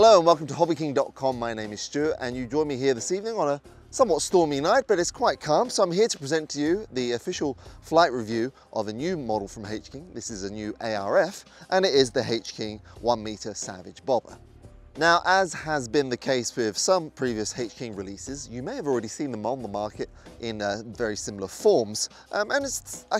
Hello and welcome to HobbyKing.com. My name is Stuart and you join me here this evening on a somewhat stormy night, but it's quite calm. So I'm here to present to you the official flight review of a new model from H-King. This is a new ARF and it is the H-King 1 meter Savage Bobber. Now, as has been the case with some previous H-King releases, you may have already seen them on the market in very similar forms. I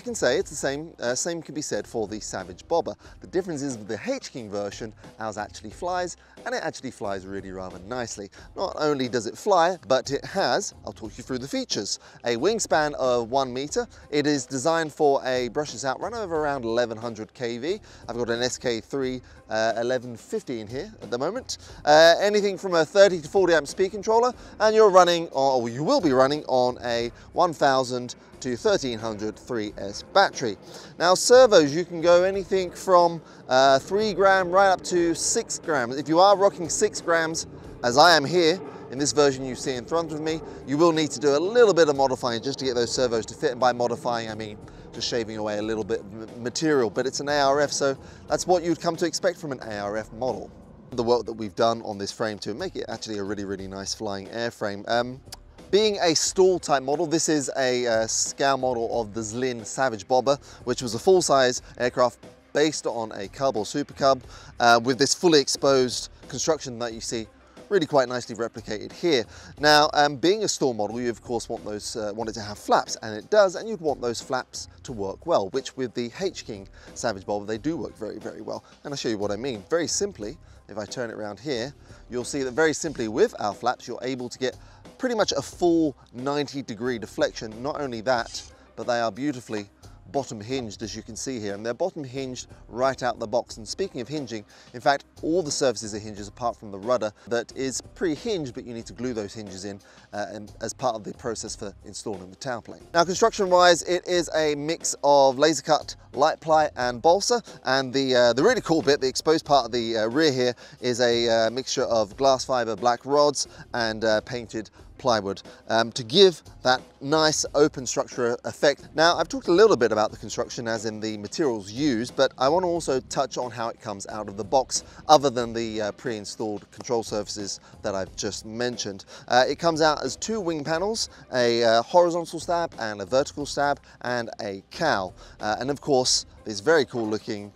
can say it's the same, same can be said for the Savage Bobber. The difference is with the H-King version, ours actually flies, and it actually flies really rather nicely. Not only does it fly, but it has, I'll talk you through the features, a wingspan of 1 meter. It is designed for a brushes out run over around 1100 kV. I've got an SK3 1150 in here at the moment. Anything from a 30 to 40 amp speed controller, and you're running, or you will be running, on a 1000 to 1300 3S battery. Now, servos, you can go anything from 3 gram right up to 6 grams. If you are rocking 6 grams, as I am here, in this version you see in front of me, you will need to do a little bit of modifying just to get those servos to fit. And by modifying, I mean just shaving away a little bit of material, but it's an ARF, so that's what you'd come to expect from an ARF model. The work that we've done on this frame to make it actually a really, really nice flying airframe. Being a STOL type model, this is a scale model of the Zlin Savage Bobber, which was a full-size aircraft based on a Cub or Super Cub, with this fully exposed construction that you see really quite nicely replicated here. Now, being a STOL model, you of course want those, want it to have flaps, and it does, and you'd want those flaps to work well, which with the H-King Savage Bobber, they do work very, very well. And I'll show you what I mean. Very simply, if I turn it around here, you'll see that very simply with our flaps, you're able to get pretty much a full 90-degree deflection. Not only that, but they are beautifully bottom hinged, as you can see here, and they're bottom hinged right out the box. And speaking of hinging, in fact, all the surfaces are hinges apart from the rudder that is pre-hinged, but you need to glue those hinges in and as part of the process for installing the tailplane. Now, construction wise, it is a mix of laser cut, light ply and balsa, and the really cool bit, the exposed part of the rear here, is a mixture of glass fiber black rods and painted plywood to give that nice open structure effect. Now, I've talked a little bit about the construction as in the materials used, but I want to also touch on how it comes out of the box other than the pre-installed control surfaces that I've just mentioned. It comes out as 2 wing panels, a horizontal stab and a vertical stab, and a cowl, and of course this very cool looking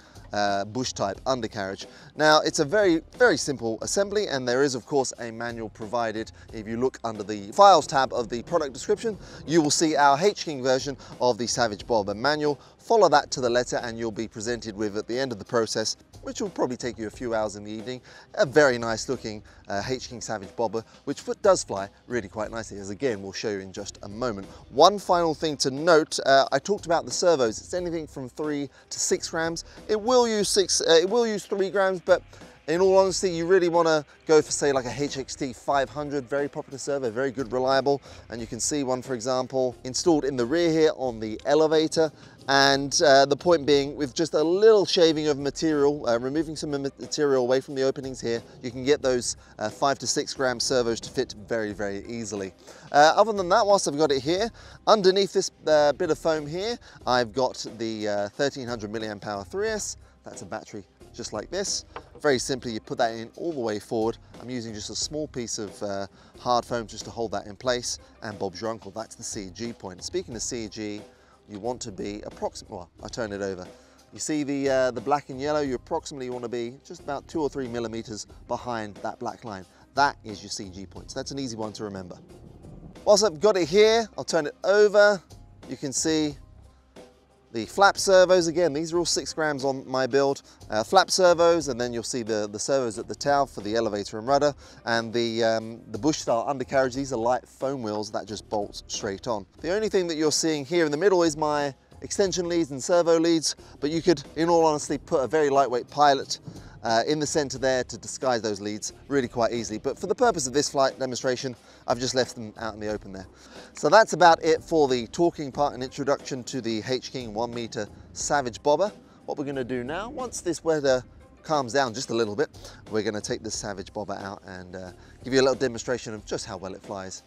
bush type undercarriage. Now, it's a very, very simple assembly, and there is of course a manual provided. If you look under the files tab of the product description, you will see our H-King version of the Savage Bobber manual. Follow that to the letter and you'll be presented with, at the end of the process, which will probably take you a few hours in the evening, a very nice looking H-King Savage Bobber, which does fly really quite nicely, as again we'll show you in just a moment. One final thing to note, I talked about the servos. It's anything from 3 to 6 grams. It will use it will use 3 grams, but in all honesty, you really want to go for, say, like a HXT 500, very popular servo, very good, reliable. And you can see one, for example, installed in the rear here on the elevator. And the point being, with just a little shaving of material, removing some material away from the openings here, you can get those 5 to 6 gram servos to fit very, very easily. Other than that, whilst I've got it here, underneath this bit of foam here, I've got the 1300 milliamp hour 3S. That's a battery just like this. Very simply, you put that in all the way forward. I'm using just a small piece of hard foam just to hold that in place. And Bob's your uncle, that's the CG point. Speaking of CG, you want to be approximately, well, I turn it over. You see the black and yellow, you approximately want to be just about 2 or 3 millimeters behind that black line. That is your CG point. So that's an easy one to remember. Whilst I've got it here, I'll turn it over. You can see the flap servos, again, these are all 6 grams on my build. Flap servos, and then you'll see the servos at the tail for the elevator and rudder, and the bush style undercarriage. These are light foam wheels that just bolts straight on. The only thing that you're seeing here in the middle is my extension leads and servo leads, but you could, in all honesty, put a very lightweight pilot in the center there to disguise those leads really quite easily. But for the purpose of this flight demonstration, I've just left them out in the open there. So that's about it for the talking part and introduction to the H-King 1 meter Savage Bobber. What we're gonna do now, once this weather calms down just a little bit, we're gonna take this Savage Bobber out and give you a little demonstration of just how well it flies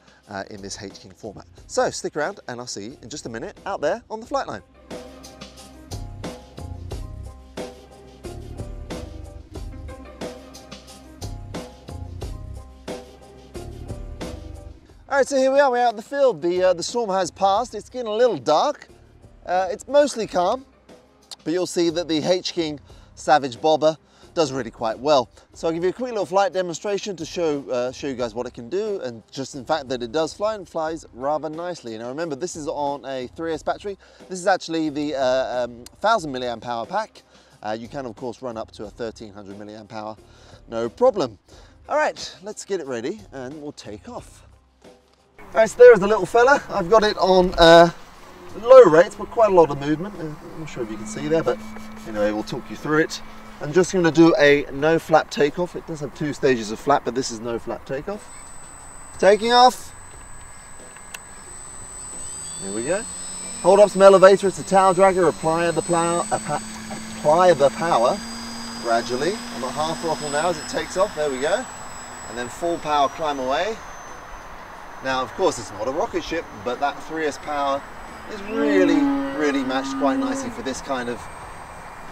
in this H-King format. So stick around and I'll see you in just a minute out there on the flight line. Alright, so here we are, we're out in the field. The storm has passed, it's getting a little dark. It's mostly calm, but you'll see that the H-King Savage Bobber does really quite well. So I'll give you a quick little flight demonstration to show you guys what it can do, and just in fact that it does fly and flies rather nicely. Now remember, this is on a 3S battery. This is actually the 1000 milliamp hour pack. You can of course run up to a 1300 milliamp hour, no problem. All right, let's get it ready and we'll take off. All right, so there is the little fella. I've got it on low rates, but quite a lot of movement. I'm not sure if you can see there, but anyway, we'll talk you through it. I'm just going to do a no flap takeoff. It does have two stages of flap, but this is no flap takeoff. Taking off. There we go. Hold up some elevator. It's a towel dragger. Apply the power gradually. I'm at half throttle now as it takes off. There we go. And then full power climb away. Now, of course, it's not a rocket ship, but that 3S power is really, really matched quite nicely for this kind of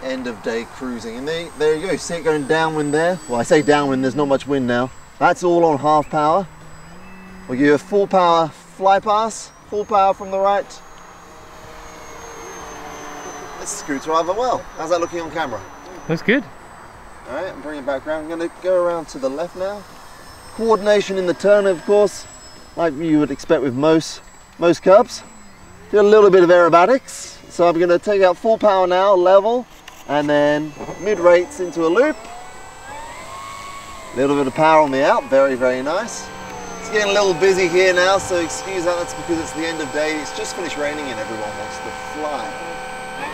end of day cruising. And there you go, see it going downwind there. Well, I say downwind, there's not much wind now. That's all on half power. We'll give you a full power fly pass, full power from the right. This scoots rather well. How's that looking on camera? That's good. All right, I'm bringing it back around. I'm going to go around to the left now. Coordination in the turn, of course, like you would expect with most Cubs. Do a little bit of aerobatics. So I'm going to take out full power now, level, and then mid-rates into a loop. A little bit of power on the out, very, very nice. It's getting a little busy here now, so excuse that, that's because it's the end of day. It's just finished raining and everyone wants to fly.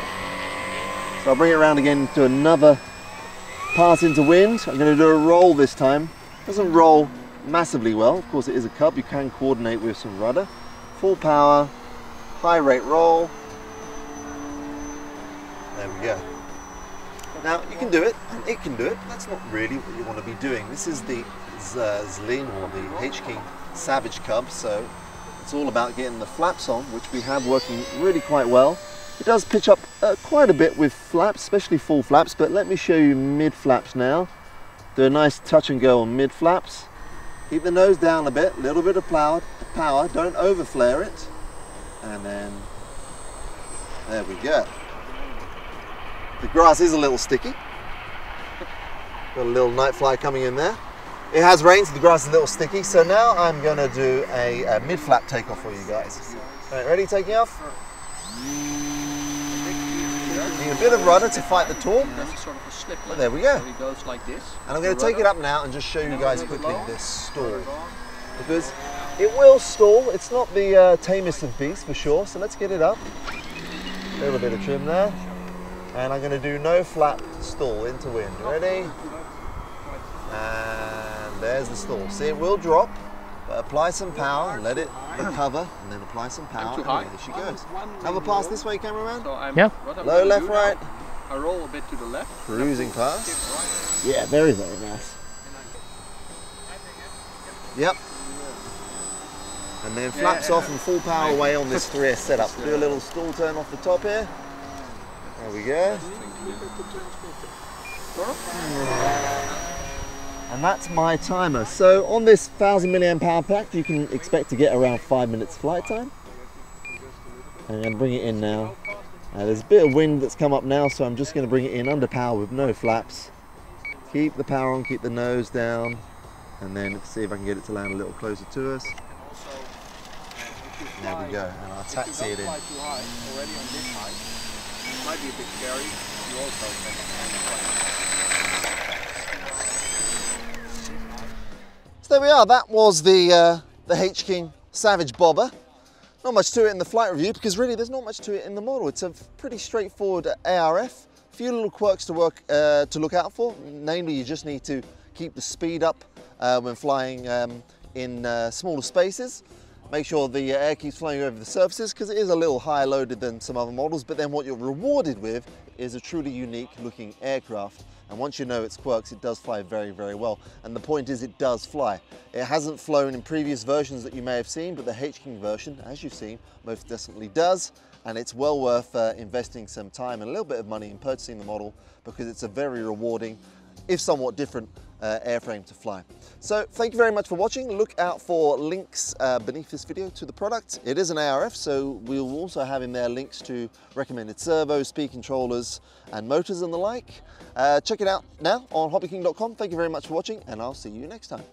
So I'll bring it around again to another pass into wind. I'm going to do a roll this time. It doesn't roll massively well. Of course it is a Cub, you can coordinate with some rudder. Full power, high rate roll. There we go. Now you can do it, and it can do it. That's not really what you want to be doing. This is the Zlin or the H-King Savage Cub, so it's all about getting the flaps on, which we have working really quite well. It does pitch up quite a bit with flaps, especially full flaps, but let me show you mid flaps now. Do a nice touch and go on mid flaps. Keep the nose down a bit, little bit of power, don't over flare it. And then, there we go. The grass is a little sticky. Got a little night fly coming in there. It has rained, so the grass is a little sticky. So now I'm going to do a mid-flap takeoff for you guys. All right, ready taking off? Need a bit of rudder to fight the torque. Well, there we go. And I'm going to take it up now and just show you guys quickly this stall. Because it will stall. It's not the tamest of beasts for sure. So let's get it up. A little bit of trim there. And I'm going to do no flap stall into wind. Ready? And there's the stall. See, it will drop, but apply some power and let it recover, and then apply some power. And there she goes. Have a pass this way, cameraman. Yeah. Low left, right. I roll a bit to the left. Cruising pass. Yeah, very, very nice. Yep. And then flaps off and full power away on this 3S setup. Do a little stall turn off the top here. There we go. And that's my timer. So on this 1000 milliamp hour pack, you can expect to get around 5 minutes flight time. And I'm going to bring it in now. There's a bit of wind that's come up now, so I'm just going to bring it in under power with no flaps. Keep the power on, keep the nose down, and then let's see if I can get it to land a little closer to us. There we go, and I'll taxi it in. Might be a bit scary. You also can. So there we are. That was the H-King Savage Bobber. Not much to it in the flight review because really there's not much to it in the model. It's a pretty straightforward ARF. A few little quirks to look out for. Namely, you just need to keep the speed up when flying in smaller spaces. Make sure the air keeps flowing over the surfaces because it is a little higher loaded than some other models, but then what you're rewarded with is a truly unique looking aircraft. And once you know its quirks, it does fly very, very well. And the point is it does fly. It hasn't flown in previous versions that you may have seen, but the H-King version, as you've seen, most definitely does. And it's well worth investing some time and a little bit of money in purchasing the model because it's a very rewarding, if somewhat different, airframe to fly. So thank you very much for watching. Look out for links beneath this video to the product. It is an ARF, so we'll also have in there links to recommended servos, speed controllers and motors and the like. Check it out now on HobbyKing.com. Thank you very much for watching, and I'll see you next time.